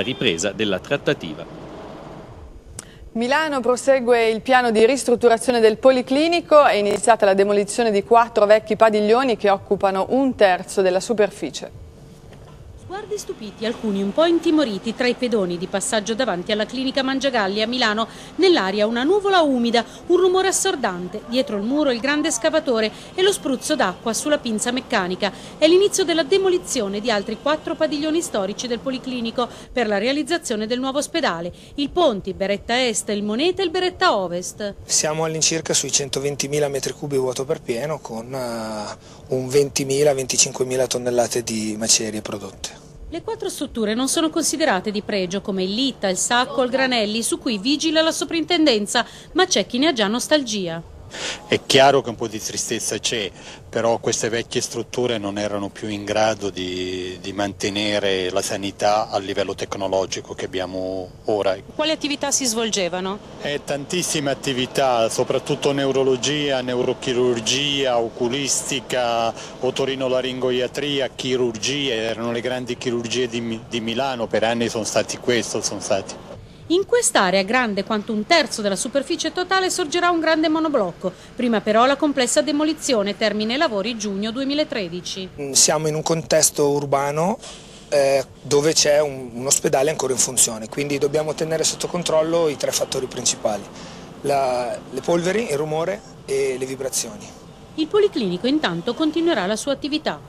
la ripresa della trattativa. Milano prosegue il piano di ristrutturazione del Policlinico, è iniziata la demolizione di 4 vecchi padiglioni che occupano 1/3 della superficie. Sguardi stupiti, alcuni un po' intimoriti tra i pedoni di passaggio davanti alla clinica Mangiagalli a Milano. Nell'aria una nuvola umida, un rumore assordante, dietro il muro il grande scavatore e lo spruzzo d'acqua sulla pinza meccanica. È l'inizio della demolizione di altri 4 padiglioni storici del Policlinico per la realizzazione del nuovo ospedale. Il Ponti, Beretta Est, il Moneta e il Beretta Ovest. Siamo all'incirca sui 120.000 metri cubi vuoto per pieno con un 20.000-25.000 tonnellate di macerie prodotte. Le 4 strutture non sono considerate di pregio come il Litta, il Sacco, il Granelli, su cui vigila la soprintendenza, ma c'è chi ne ha già nostalgia. È chiaro che un po' di tristezza c'è, però queste vecchie strutture non erano più in grado di mantenere la sanità a livello tecnologico che abbiamo ora. Quali attività si svolgevano? Tantissime attività, soprattutto neurologia, neurochirurgia, oculistica, otorinolaringoiatria, chirurgia, erano le grandi chirurgie di Milano, per anni sono stati questo, sono stati. In quest'area, grande quanto 1/3 della superficie totale, sorgerà un grande monoblocco. Prima però la complessa demolizione, termina i lavori giugno 2013. Siamo in un contesto urbano dove c'è un ospedale ancora in funzione, quindi dobbiamo tenere sotto controllo i 3 fattori principali, le polveri, il rumore e le vibrazioni. Il Policlinico intanto continuerà la sua attività.